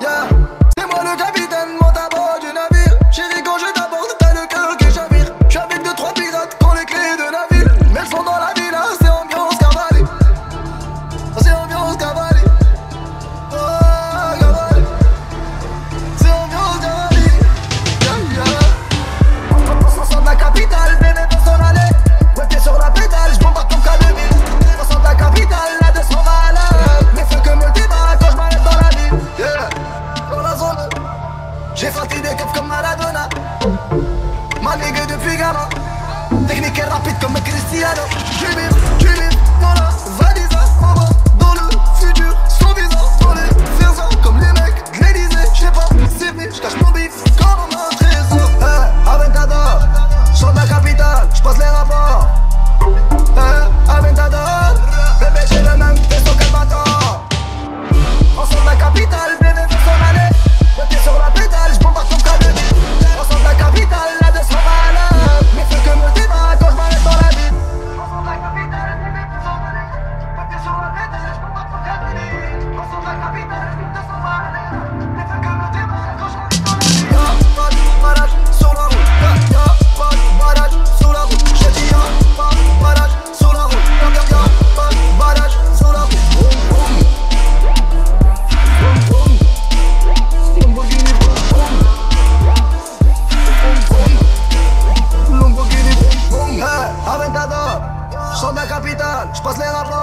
Yeah. C'est moi le capitaine, monte à bord du navire. Chérie, quand je t'aborde, t'as le cœur qui chavire. J'suis avec 2-3 pirates qui ont les clés de navire. Mais elles sont dans la ville, hein, c'est ambiance cavalier. C'est ambiance cavalier. Oh, cavalier. C'est ambiance cavalier. Yeah, yeah. On sort de la capitale, bébé, on s'en allait. Ouais, pied sur la pédale, j'bombarde comme Calvin. On sort de la capitale, la 200 va là. Mais feux que me le débat quand j'm'arrête dans la ville. Yeah. J'ai frotté des cups comme Maradona. Ma nigga depuis gamin. Technique est rapide comme Cristiano. Je vive dans la valise en bas. Dans le futur, sans visa. Dans les faisans comme les mecs de l'Elysée. J'sais pas, c'est venu, j'cache mon bif comme un trésor. Aventador, j'sors de la capitale, j'passe les rapports. Aventador, bébé j'ai le même vaisseau qu'un bâtard. On sort de la capitale, bébé veut s'en aller. Ouais, t'es sur la pédale, j'bombarde ton cas de vie. On sort de la capitale, la 200 va là. Mais feux que me le débat quand j'm'arrête dans la ville. On sort de la capitale, les mecs sont malais. Ouais, t'es sur la pédale, j'bombarde ton cas de vie. On sort de la capitale, les mecs sont malais. Mais feux que me le débat quand j'm'arrête dans la ville. Y'a pas de barrage sur la route. Y'a pas de barrage sur la route. J'ai dit y'a pas de barrage sur la route. Y'a pas de barrage sur la route. Aventador, j'sors de la capitale, j'passe les rapports.